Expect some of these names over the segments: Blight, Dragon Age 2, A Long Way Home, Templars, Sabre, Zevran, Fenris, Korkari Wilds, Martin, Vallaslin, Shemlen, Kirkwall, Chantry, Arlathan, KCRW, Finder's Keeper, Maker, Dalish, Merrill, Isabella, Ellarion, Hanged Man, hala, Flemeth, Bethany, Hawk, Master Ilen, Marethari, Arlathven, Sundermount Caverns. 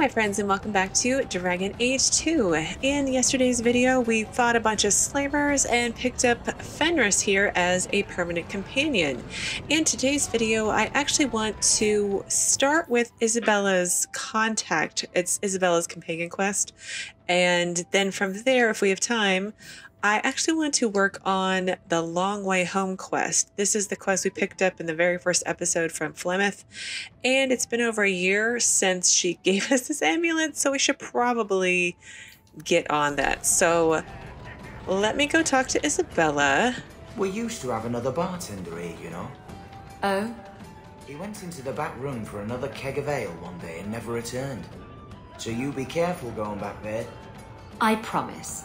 my friends, and welcome back to Dragon Age 2. In yesterday's video, we fought a bunch of slavers and picked up Fenris here as a permanent companion. In today's video, I actually want to start with Isabella's contact. It's Isabella's companion quest. And then from there, if we have time, I actually want to work on the Long Way Home quest. This is the quest we picked up in the very first episode from Flemeth, and it's been over a year since she gave us this amulet, so we should probably get on that. So let me go talk to Isabella. We used to have another bartender here, you know. Oh? He went into the back room for another keg of ale one day and never returned. So you be careful going back there. I promise.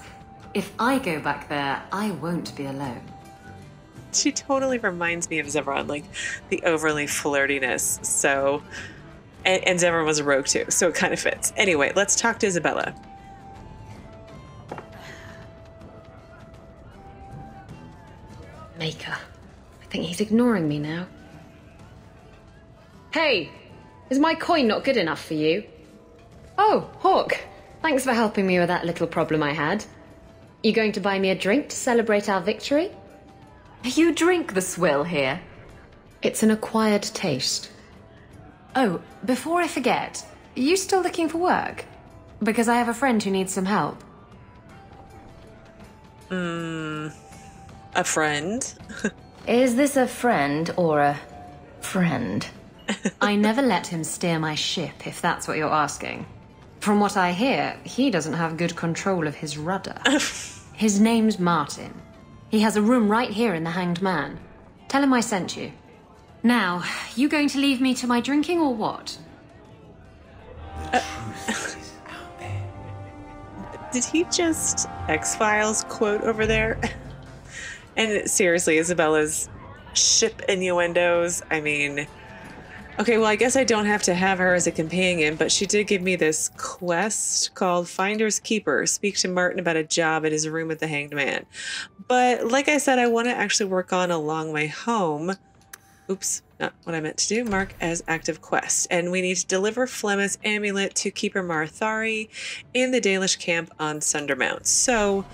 If I go back there, I won't be alone. She totally reminds me of Zevran, like the overly flirtiness. So, and Zevran was a rogue too, so it kind of fits. Anyway, let's talk to Isabella. Maker. I think he's ignoring me now. Hey, is my coin not good enough for you? Oh, Hawk, thanks for helping me with that little problem I had. You going to buy me a drink to celebrate our victory? You drink the swill here. It's an acquired taste. Oh, before I forget, are you still looking for work? Because I have a friend who needs some help. A friend? Is this a friend or a friend? I never let him steer my ship, if that's what you're asking. From what I hear, he doesn't have good control of his rudder. His name's Martin. He has a room right here in the Hanged Man. Tell him I sent you. Now, you going to leave me to my drinking or what? The truth is out there. Did he just X-Files quote over there? And seriously, Isabella's ship innuendos, I mean... Okay, well, I guess I don't have to have her as a companion, but she did give me this quest called Finder's Keeper. Speak to Martin about a job at his room at the Hanged Man. But like I said, I want to actually work on A Long Way Home. Oops, not what I meant to do. Mark as active quest. And we need to deliver Flemeth's amulet to Keeper Marethari in the Dalish camp on Sundermount. So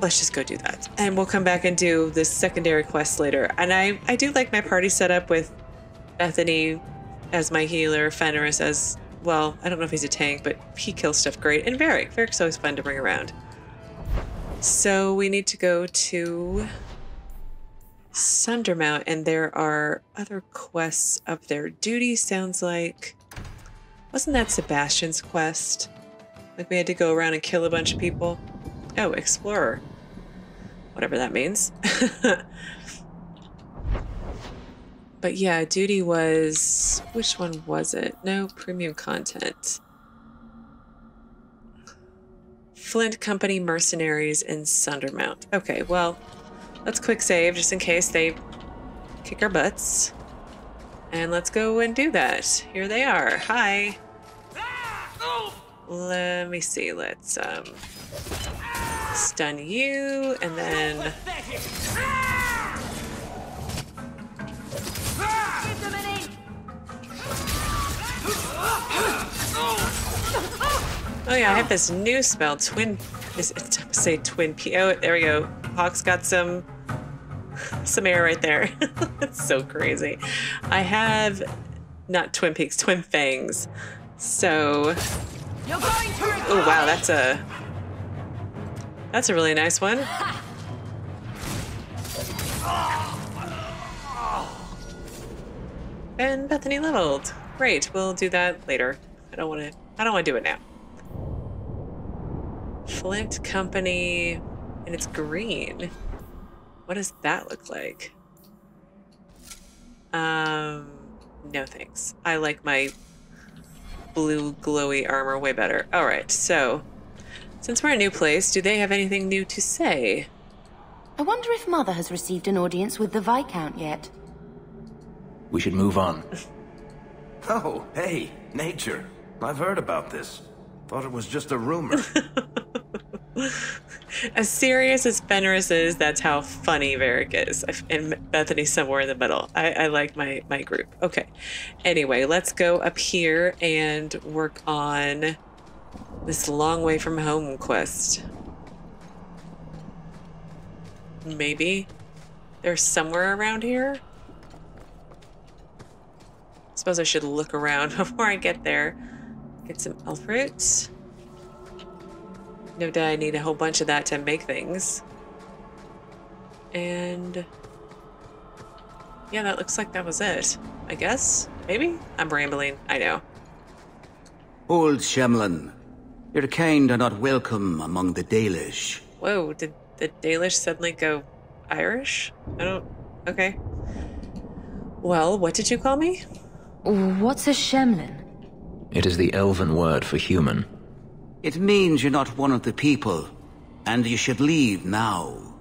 let's just go do that. And we'll come back and do this secondary quest later. And I do like my party setup with Bethany as my healer, Fenris as, well, I don't know if he's a tank, but he kills stuff great. And Varric. Varric's always fun to bring around. So we need to go to Sundermount, and there are other quests up there. Duty sounds like... Wasn't that Sebastian's quest? Like we had to go around and kill a bunch of people? Oh, Explorer. Whatever that means. But yeah, duty was... Which one was it? No, premium content. Flint Company Mercenaries in Sundermount. Okay, well, let's quick save just in case they kick our butts. And let's go and do that. Here they are. Hi. Let me see. Let's stun you and then... Oh yeah, I have this new spell, Twin. Is it say Twin P? Oh, there we go. Hawk's got some air right there. That's so crazy. I have not Twin Peaks, Twin Fangs. So, oh wow, that's a really nice one. And Bethany leveled. Great, we'll do that later. I don't want to do it now. Flint Company, and it's green. What does that look like? No thanks. I like my blue glowy armor way better. All right, so since we're a new place, do they have anything new to say? I wonder if Mother has received an audience with the Viscount yet. We should move on. Oh, hey, nature. I've heard about this. Thought it was just a rumor. As serious as Fenris is, that's how funny Varric is. And Bethany's somewhere in the middle. I like my group. Okay. Anyway, let's go up here and work on this long way from home quest. Maybe they're somewhere around here. I suppose I should look around before I get there. Get some elf roots. No doubt I need a whole bunch of that to make things. And yeah, that looks like that was it, I guess. Maybe? I'm rambling, I know. Old Shemlen, your kind are not welcome among the Dalish. Whoa, did the Dalish suddenly go Irish? Okay. Well, what did you call me? What's a Shemlen? It is the elven word for human. It means you're not one of the people, and you should leave now.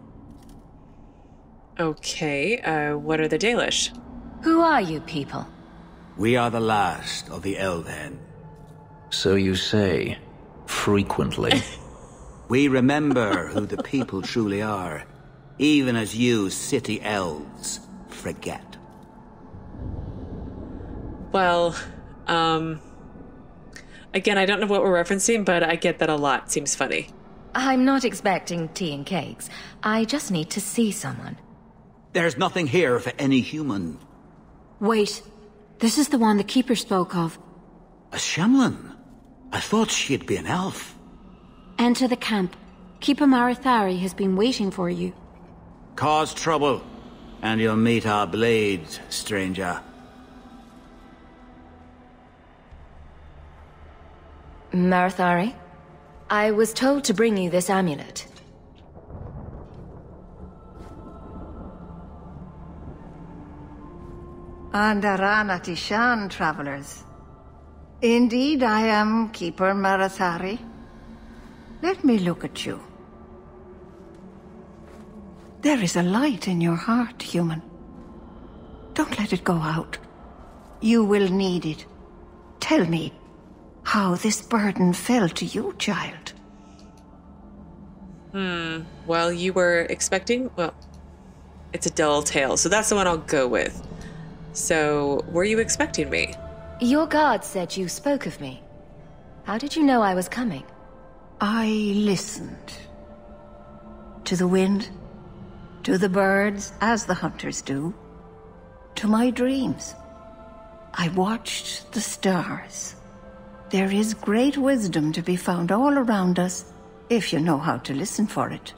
Okay, what are the Dalish? Who are you people? We are the last of the Elven. So you say, frequently. We remember who the people truly are, even as you city elves forget. Well, again, I don't know what we're referencing, but I get that a lot. Seems funny. I'm not expecting tea and cakes. I just need to see someone. There's nothing here for any human. Wait. This is the one the Keeper spoke of. A Shemlen? I thought she'd be an elf. Enter the camp. Keeper Marethari has been waiting for you. Cause trouble, and you'll meet our blades, stranger. Marethari, I was told to bring you this amulet. Andharanatishan, travelers. Indeed, I am Keeper Marethari. Let me look at you. There is a light in your heart, human. Don't let it go out. You will need it. Tell me how this burden fell to you, child. Well, you were expecting... Well, it's a dull tale, so that's the one I'll go with. So, were you expecting me? Your guard said you spoke of me. How did you know I was coming? I listened. To the wind, to the birds, as the hunters do, to my dreams. I watched the stars. There is great wisdom to be found all around us, if you know how to listen for it.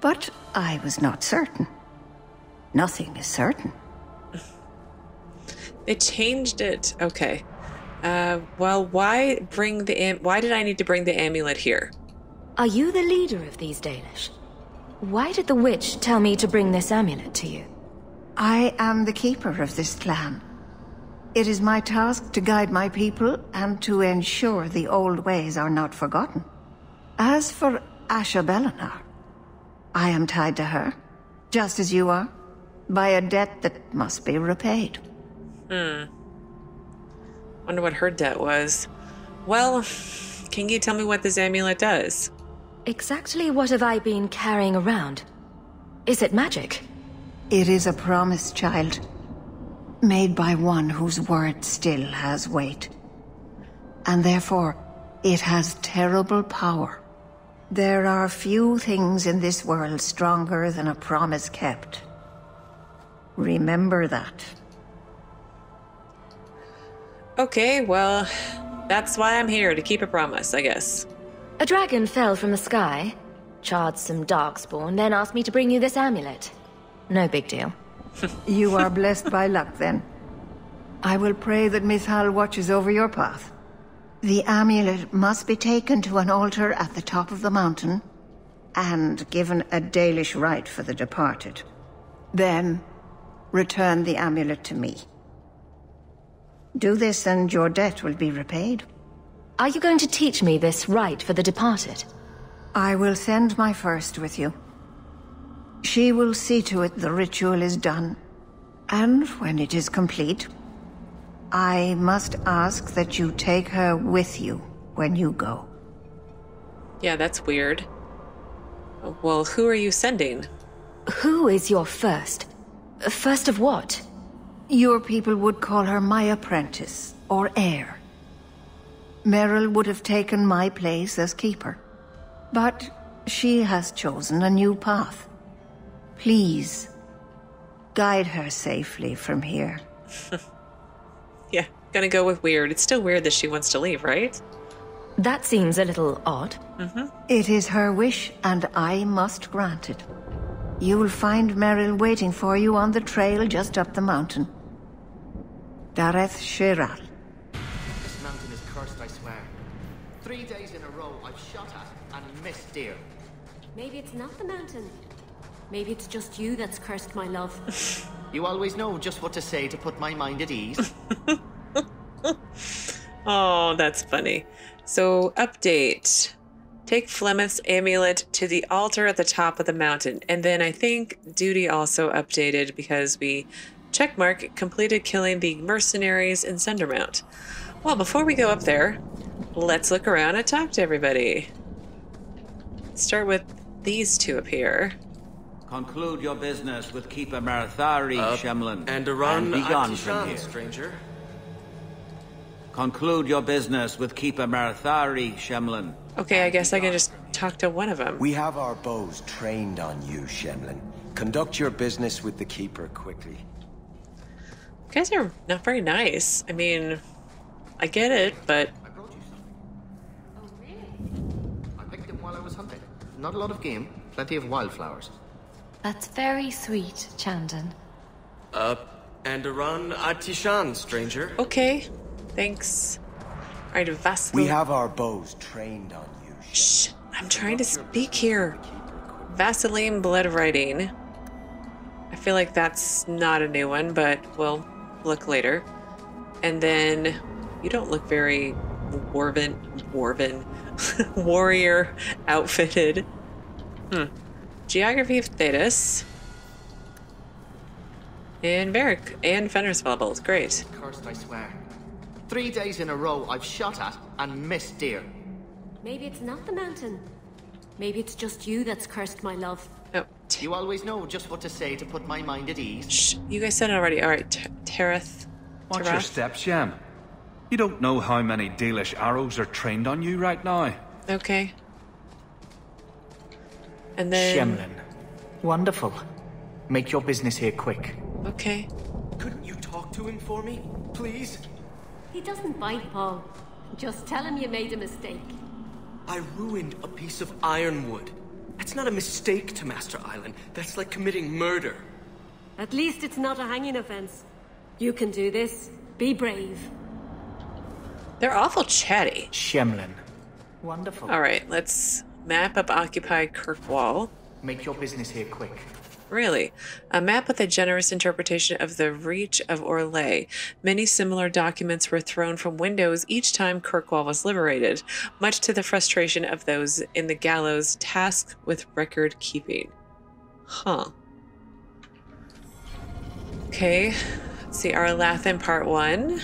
But I was not certain. Nothing is certain. They changed it. Okay. Well, why did I need to bring the amulet here? Are you the leader of these Dalish? Why did the witch tell me to bring this amulet to you? I am the keeper of this clan. It is my task to guide my people and to ensure the old ways are not forgotten. As for Ashabelinar, I am tied to her, just as you are, by a debt that must be repaid. Wonder what her debt was. Well, can you tell me what this amulet does? Exactly what have I been carrying around? Is it magic? It is a promise, child. Made by one whose word still has weight. And therefore, it has terrible power. There are few things in this world stronger than a promise kept. Remember that. Okay, well, that's why I'm here, to keep a promise, I guess. A dragon fell from the sky, charged some darkspawn, then asked me to bring you this amulet. No big deal. You are blessed by luck, then. I will pray that Mithal watches over your path. The amulet must be taken to an altar at the top of the mountain, and given a Dalish rite for the departed. Then, return the amulet to me. Do this and your debt will be repaid. Are you going to teach me this rite for the departed? I will send my first with you. She will see to it the ritual is done. And when it is complete, I must ask that you take her with you when you go. Yeah, that's weird. Well, who are you sending? Who is your first? First of what? Your people would call her my apprentice, or heir. Merrill would have taken my place as keeper. But she has chosen a new path. Please, guide her safely from here. Yeah, gonna go with weird. It's still weird that she wants to leave, right? That seems a little odd. Mm-hmm. It is her wish, and I must grant it. You'll find Merrill waiting for you on the trail just up the mountain. Dareth Shirar. This mountain is cursed, I swear. 3 days in a row I've shot at and missed deer. Maybe it's not the mountain. Maybe it's just you that's cursed, my love. You always know just what to say to put my mind at ease. Oh, that's funny. So, update. Take Flemeth's amulet to the altar at the top of the mountain. And then I think duty also updated because we checkmark completed killing the mercenaries in Sundermount. Well, before we go up there, let's look around and talk to everybody. Start with these two up here. Conclude your business with Keeper Marethari, Shemlen, and be gone from here, stranger. Conclude your business with Keeper Marethari, Shemlen. Okay, I guess I can just talk to one of them. We have our bows trained on you, Shemlen. Conduct your business with the Keeper quickly. You guys are not very nice. I mean, I get it, but... I brought you something. Oh, really? I picked them while I was hunting. Not a lot of game, plenty of wildflowers. That's very sweet, Chandan. Andaran Atishan, stranger. Okay, thanks. All right, Vallaslin. We have our bows trained on you. Shh, I'm trying to speak here. Vallaslin Bloodwriting. I feel like that's not a new one, but we'll look later. And then you don't look very warrior outfitted. Hmm. Geography of Thedas and Varric and Fenris bubbles. Great. Cursed, I swear. 3 days in a row I've shot at and missed deer. Maybe it's not the mountain. Maybe it's just you that's cursed, my love. Oh. You always know just what to say to put my mind at ease. Shh. You guys said it already. All right, Tareth. Watch your steps, Sham. You don't know how many Dalish arrows are trained on you right now. Okay. And then... Shemlen. Wonderful. Make your business here quick. Okay. Couldn't you talk to him for me, please? He doesn't bite, Paul. Just tell him you made a mistake. I ruined a piece of ironwood. That's not a mistake to Master Ilen. That's like committing murder. At least it's not a hanging offense. You can do this. Be brave. They're awful chatty. Shemlen. Wonderful. All right, let's... Map of Occupy Kirkwall. Make your business here quick. Really? A map with a generous interpretation of the reach of Orlais. Many similar documents were thrown from windows each time Kirkwall was liberated, much to the frustration of those in the gallows tasked with record keeping. Huh. Okay. Let's see. Arlathan Part 1.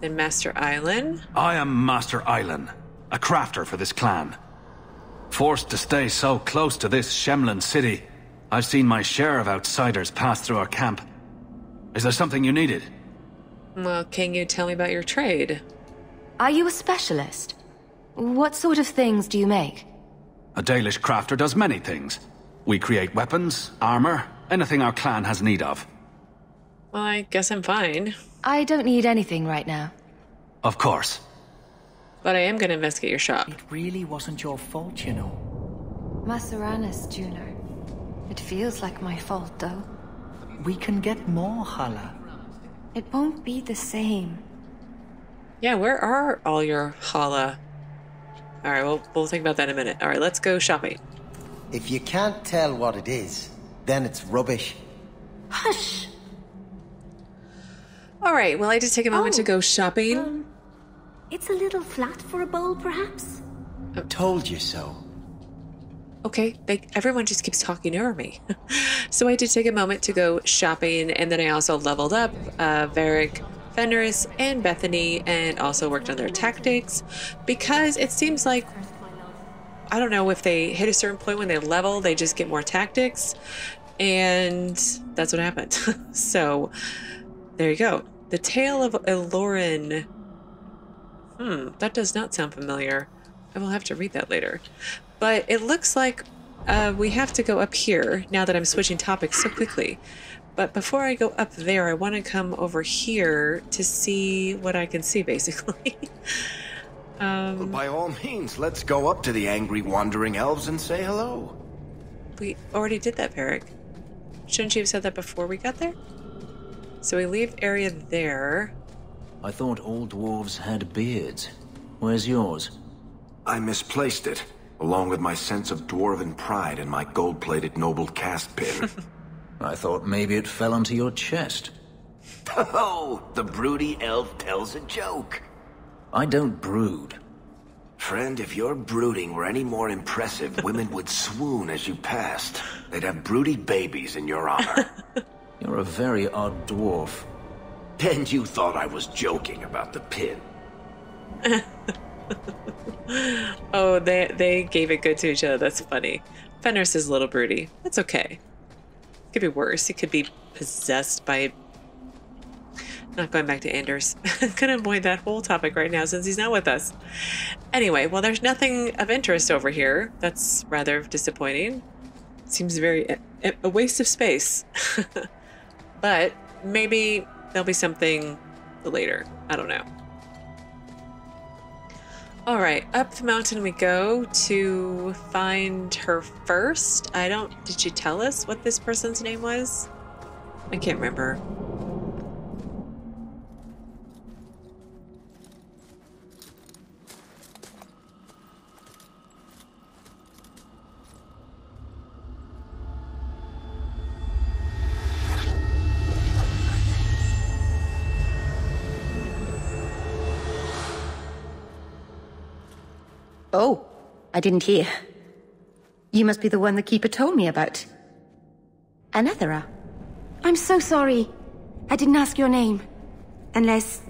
Then Master Ilen. I am Master Ilen, a crafter for this clan. Forced to stay so close to this Shemlen city, I've seen my share of outsiders pass through our camp. Is there something you needed? Well, can you tell me about your trade? Are you a specialist? What sort of things do you make? A Dalish crafter does many things. We create weapons, armor, anything our clan has need of. Well, I guess I'm fine. I don't need anything right now. Of course. But I am going to investigate your shop. It really wasn't your fault, you know. Masaranas, Junior. It feels like my fault, though. We can get more hala. It won't be the same. Yeah, where are all your hala? All right, we'll think about that in a minute. All right, let's go shopping. If you can't tell what it is, then it's rubbish. Hush! All right, well, I did take a moment to go shopping. It's a little flat for a bowl, perhaps? I told you so. Okay, everyone just keeps talking over me. So I did take a moment to go shopping, and then I also leveled up Varric, Fenris, and Bethany, and also worked on their tactics, because it seems like I don't know if they hit a certain point when they level, they just get more tactics. And that's what happened. So there you go. The Tale of Ellarion. That does not sound familiar. I will have to read that later. But it looks like we have to go up here now that I'm switching topics so quickly. But before I go up there, I want to come over here to see what I can see, basically. Well, by all means, let's go up to the angry wandering elves and say hello. We already did that, Varric. Shouldn't you have said that before we got there? So we leave area there. I thought all dwarves had beards. Where's yours? I misplaced it, along with my sense of dwarven pride and my gold-plated noble cast pin. I thought maybe it fell onto your chest. Oh, the broody elf tells a joke. I don't brood. Friend, if your brooding were any more impressive, women would swoon as you passed. They'd have broody babies in your honor. You're a very odd dwarf. And you thought I was joking about the pin. Oh, they gave it good to each other. That's funny. Fenris is a little broody. That's okay. Could be worse. He could be possessed by... Not going back to Anders. Gonna avoid that whole topic right now since he's not with us. Anyway, well, there's nothing of interest over here. That's rather disappointing. Seems very... a waste of space. But maybe there'll be something later. I don't know. Alright, up the mountain we go to find her first. I don't... Did she tell us what this person's name was? I can't remember. Oh, I didn't hear. You must be the one the Keeper told me about. Anethera. I'm so sorry. I didn't ask your name. Unless...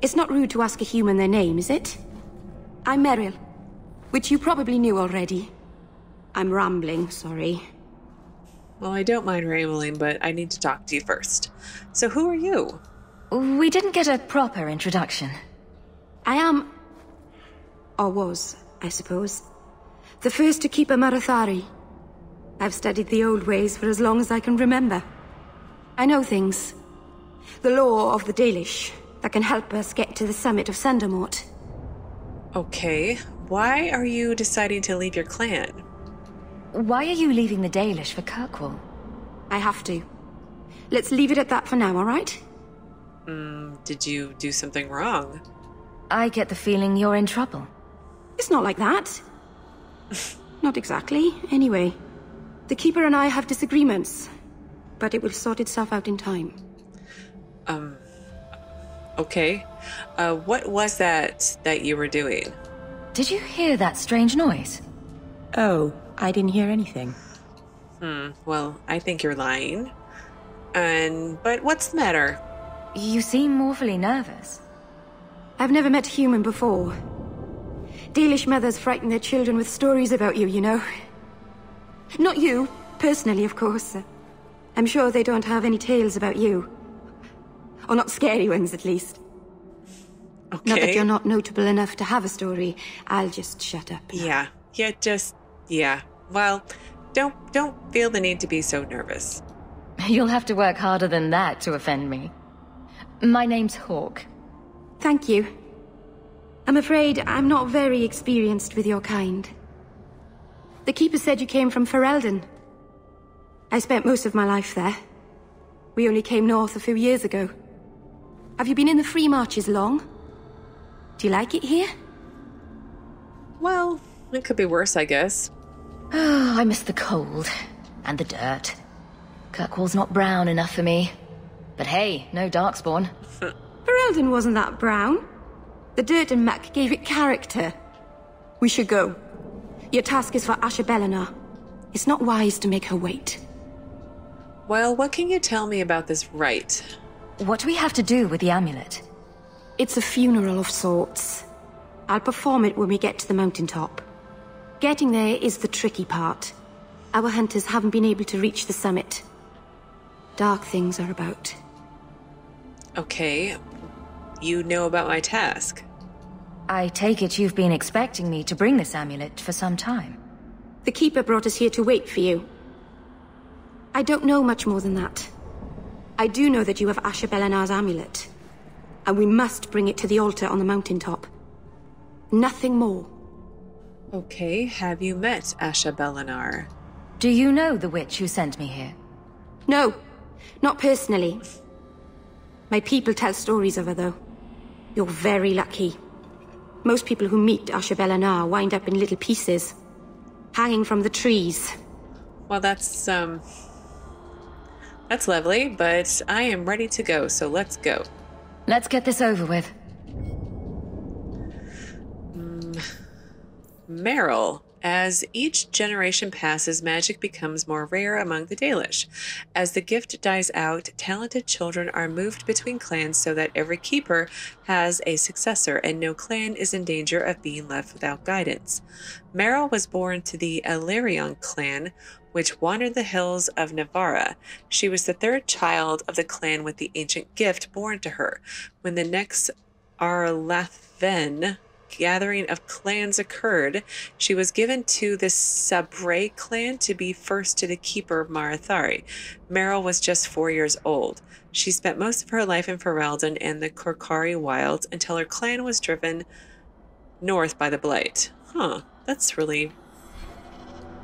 It's not rude to ask a human their name, is it? I'm Merrill, which you probably knew already. I'm rambling, sorry. Well, I don't mind rambling, but I need to talk to you first. So who are you? We didn't get a proper introduction. I am... Or was, I suppose. The first to keep a Marethari. I've studied the old ways for as long as I can remember. I know things. The lore of the Dalish that can help us get to the summit of Sundermount. Okay, why are you deciding to leave your clan? Why are you leaving the Dalish for Kirkwall? I have to. Let's leave it at that for now, alright? Did you do something wrong? I get the feeling you're in trouble. It's not like that. Not exactly, anyway. The Keeper and I have disagreements, but it will sort itself out in time. Okay. What was that you were doing? Did you hear that strange noise? Oh, I didn't hear anything. Well, I think you're lying. But what's the matter? You seem awfully nervous. I've never met a human before. Dalish mothers frighten their children with stories about you, you know. Not you, personally, of course. I'm sure they don't have any tales about you. Or not scary ones, at least. Okay. Not that you're not notable enough to have a story. I'll just shut up. Now. Yeah. Well, don't feel the need to be so nervous. You'll have to work harder than that to offend me. My name's Hawk. Thank you. I'm afraid I'm not very experienced with your kind. The Keeper said you came from Ferelden. I spent most of my life there. We only came north a few years ago. Have you been in the Free Marches long? Do you like it here? Well, it could be worse, I guess. Oh, I miss the cold. And the dirt. Kirkwall's not brown enough for me. But hey, no darkspawn. Ferelden wasn't that brown. The dirt and muck gave it character. We should go. Your task is for Ashebelena. It's not wise to make her wait. Well, what can you tell me about this rite? What do we have to do with the amulet? It's a funeral of sorts. I'll perform it when we get to the mountaintop. Getting there is the tricky part. Our hunters haven't been able to reach the summit. Dark things are about. Okay. You know about my task. I take it you've been expecting me to bring this amulet for some time. The Keeper brought us here to wait for you. I don't know much more than that. I do know that you have Asher Belenar's amulet. And we must bring it to the altar on the mountaintop. Nothing more. Okay, have you met Asher Belenar? Do you know the witch who sent me here? No, not personally. My people tell stories of her, though. You're very lucky. Most people who meet Asher Belenar wind up in little pieces, hanging from the trees. Well, that's lovely, but I am ready to go, so let's go. Let's get this over with. Merrill. As each generation passes, magic becomes more rare among the Dalish. As the gift dies out, talented children are moved between clans so that every keeper has a successor and no clan is in danger of being left without guidance. Merrill was born to the Ellarion clan, which wandered the hills of Navarra. She was the third child of the clan with the ancient gift born to her. When the next Arlathven gathering of clans occurred, she was given to the Sabre clan to be first to the keeper Marethari. Merrill was just 4 years old. She spent most of her life in Ferelden and the Korkari Wilds until her clan was driven north by the Blight. Huh, that's really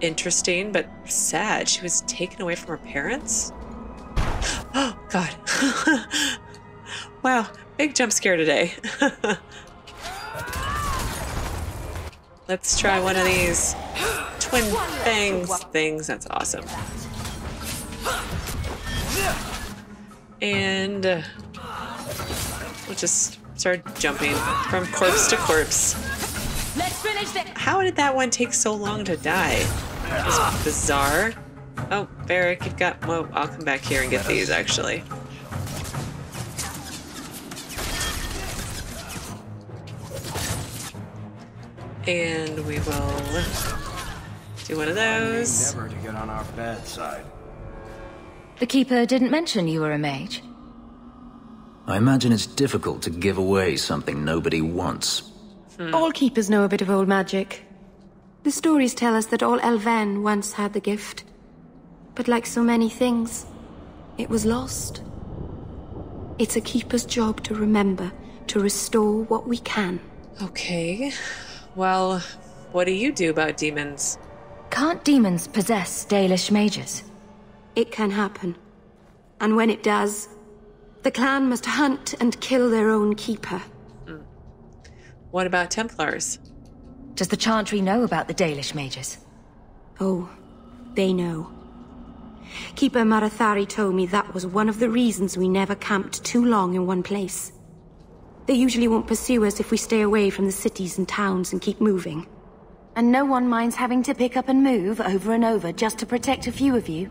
interesting, but sad. She was taken away from her parents? Oh, God. Wow, big jump scare today. Let's try one of these twin things. That's awesome. And we'll just start jumping from corpse to corpse. Let's finish this. How did that one take so long to die? That was bizarre. Oh, Varric, you've got... Well, I'll come back here and get these, actually. And we will do one of those. Never to get on our bad side. The Keeper didn't mention you were a mage. I imagine it's difficult to give away something nobody wants. All Keepers know a bit of old magic. The stories tell us that all Elven once had the gift. But like so many things, it was lost. It's a Keeper's job to remember, to restore what we can. Okay... Well, what do you do about demons? Can't demons possess Dalish mages? It can happen. And when it does, the clan must hunt and kill their own keeper. What about Templars? Does the Chantry know about the Dalish mages? Oh, they know. Keeper Marethari told me that was one of the reasons we never camped too long in one place. They usually won't pursue us if we stay away from the cities and towns and keep moving. And no one minds having to pick up and move over and over just to protect a few of you?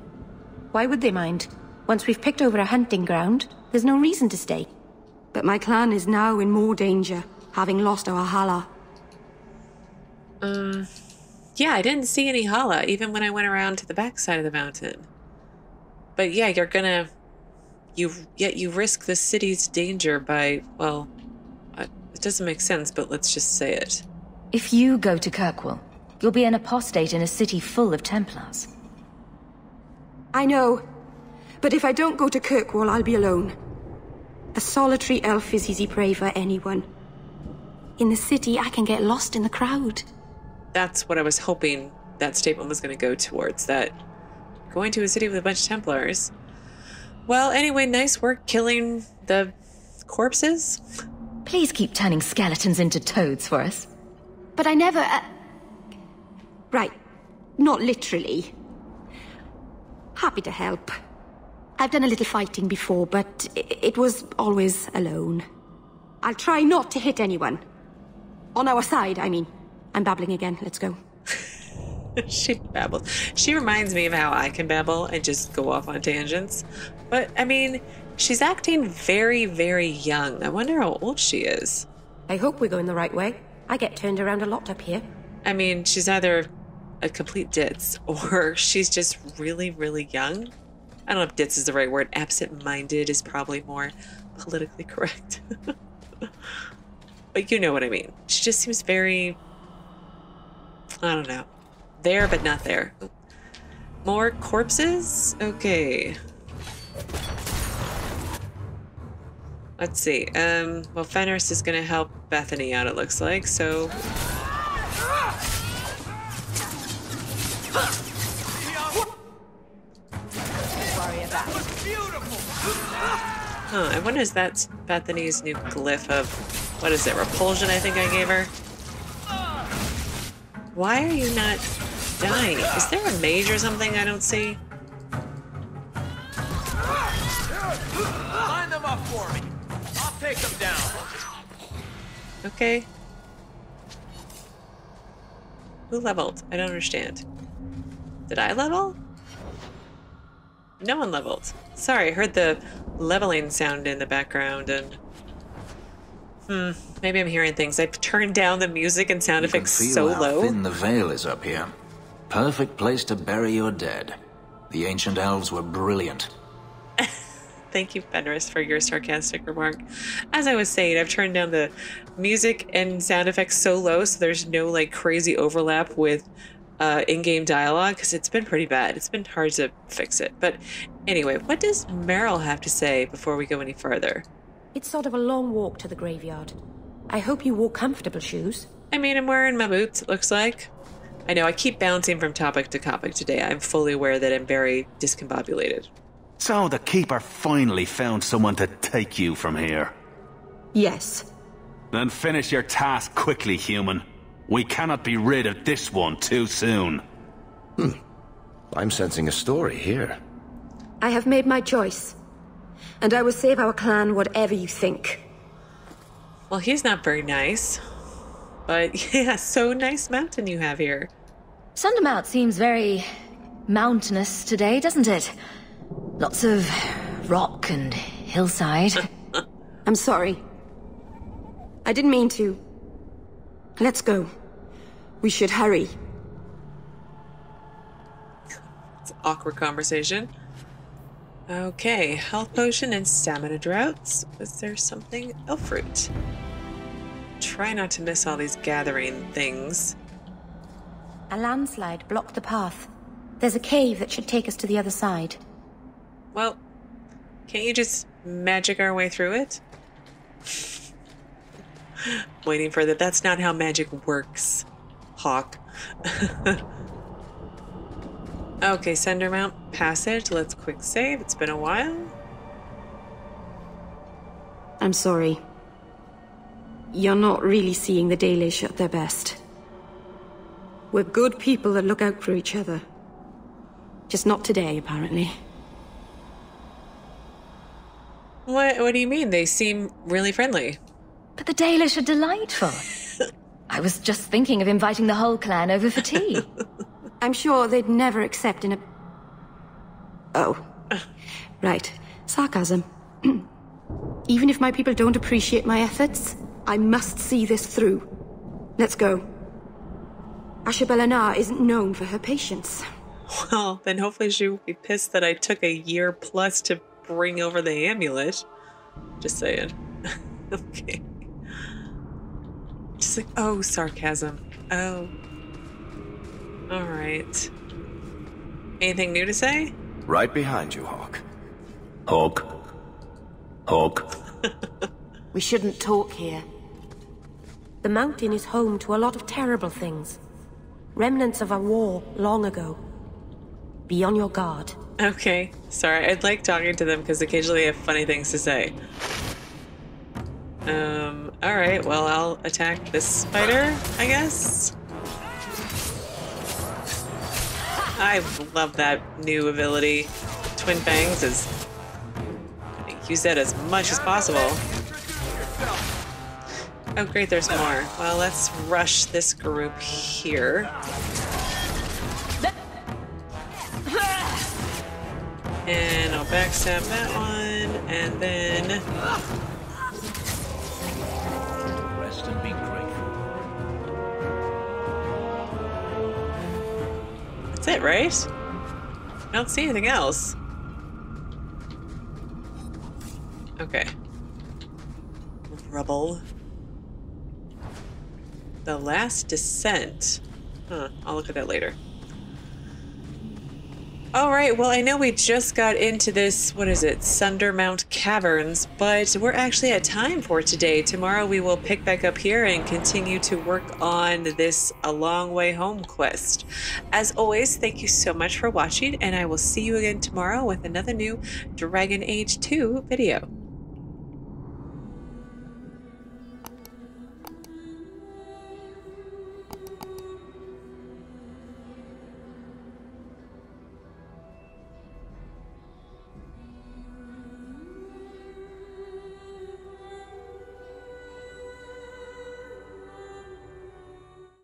Why would they mind? Once we've picked over a hunting ground, there's no reason to stay. But my clan is now in more danger, having lost our hala. Yeah, I didn't see any hala, even when I went around to the backside of the mountain. But yeah, you're gonna... Yet you risk the city's danger by, well... It doesn't make sense, but let's just say it. If you go to Kirkwall, you'll be an apostate in a city full of Templars. I know, but if I don't go to Kirkwall, I'll be alone. A solitary elf is easy prey for anyone. In the city, I can get lost in the crowd. That's what I was hoping that statement was going to go towards, that going to a city with a bunch of Templars. Well, anyway, nice work killing the corpses. Please keep turning skeletons into toads for us. But I never... Right. Not literally. Happy to help. I've done a little fighting before, but it was always alone. I'll try not to hit anyone. On our side, I mean. I'm babbling again. Let's go. She babbles. She reminds me of how I can babble and just go off on tangents. But, I mean... She's acting very, very young. I wonder how old she is. I hope we're going the right way. I get turned around a lot up here. I mean, she's either a complete ditz or she's just really, really young. I don't know if ditz is the right word. Absent-minded is probably more politically correct. But you know what I mean. She just seems very, I don't know, there but not there. More corpses? Okay. Let's see. Well, Fenris is going to help Bethany out, it looks like, so... Huh, I wonder if that's Bethany's new glyph of... What is it? Repulsion, I think I gave her? Why are you not dying? Is there a mage or something I don't see? Line them up for me. I'll take them down. Okay. Who leveled? I don't understand. Did I level? No one leveled. Sorry, I heard the leveling sound in the background and... maybe I'm hearing things. I've turned down the music and sound effects so low. Thin the veil is up here. Perfect place to bury your dead. The ancient elves were brilliant. Thank you, Fenris, for your sarcastic remark. As I was saying, I've turned down the music and sound effects so low so there's no like crazy overlap with in-game dialogue because it's been pretty bad. It's been hard to fix it. But anyway, what does Merrill have to say before we go any further? It's sort of a long walk to the graveyard. I hope you wore comfortable shoes. I mean, I'm wearing my boots, it looks like. I know, I keep bouncing from topic to topic today. I'm fully aware that I'm very discombobulated. So the Keeper finally found someone to take you from here. Yes. Then finish your task quickly, human. We cannot be rid of this one too soon. I'm sensing a story here. I have made my choice. And I will save our clan whatever you think. Well, he's not very nice. But yeah, so nice mountain you have here. Sundermount seems very mountainous today, doesn't it? Lots of rock and hillside. I'm sorry. I didn't mean to. Let's go. We should hurry. It's an awkward conversation. Okay, health potion and stamina droughts. Was there something? Elf root. Try not to miss all these gathering things. A landslide blocked the path. There's a cave that should take us to the other side. Well, can't you just magic our way through it? Waiting for that. That's not how magic works, Hawk. Okay, Sundermount Passage. Let's quick save. It's been a while. I'm sorry. You're not really seeing the Dalish at their best. We're good people that look out for each other. Just not today, apparently. What do you mean? They seem really friendly. But the Dalish are delightful. I was just thinking of inviting the whole clan over for tea. I'm sure they'd never accept in a... Oh. Right. Sarcasm. Even if my people don't appreciate my efforts, I must see this through. Let's go. Ashebelenar isn't known for her patience. Well, then hopefully she will be pissed that I took a year plus to... bring over the amulet. Just saying. Okay. Just like, oh, sarcasm. Oh. Alright. Anything new to say? Right behind you, Hawk. Hawk. Hawk. We shouldn't talk here. The mountain is home to a lot of terrible things. Remnants of a war long ago. Be on your guard. Okay, sorry. I'd like talking to them because occasionally I have funny things to say. Alright, well, I'll attack this spider, I guess. I love that new ability. Twin Fangs is... use that as much as possible. Oh great, there's more. Well, let's rush this group here. And I'll backstab that one, and then... Rest and be grateful. That's it, right? I don't see anything else. Okay. Rubble. The last descent. Huh, I'll look at that later. Alright, well I know we just got into this, what is it, Sundermount Caverns, but we're actually at time for today. Tomorrow we will pick back up here and continue to work on this A Long Way Home quest. As always, thank you so much for watching, and I will see you again tomorrow with another new Dragon Age 2 video.